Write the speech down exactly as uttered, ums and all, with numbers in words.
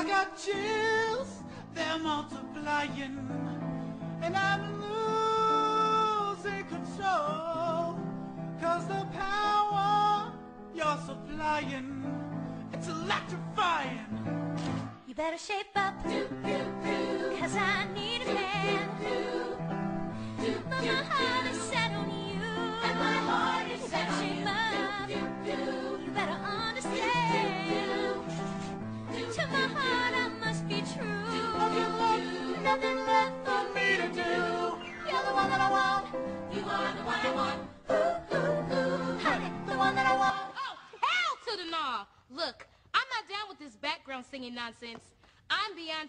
I got chills, they're multiplying, and I'm losing control, cause the power you're supplying, it's electrifying. You better shape up, do, do, do, cause I need a do, man do, do, do, but my heart do, is set on you, and my heart is set on you. You better shape up, do, do, do, you better understand, do, do, do, do, to my heart I must be true. Nothing left, nothing left for me to do. You're the one that I want, you are the one I want. Ooh, ooh, ooh, honey, the one that I want. Oh, hell to the gnaw. Look, I'm not down with this background singing nonsense. I'm Beyoncé.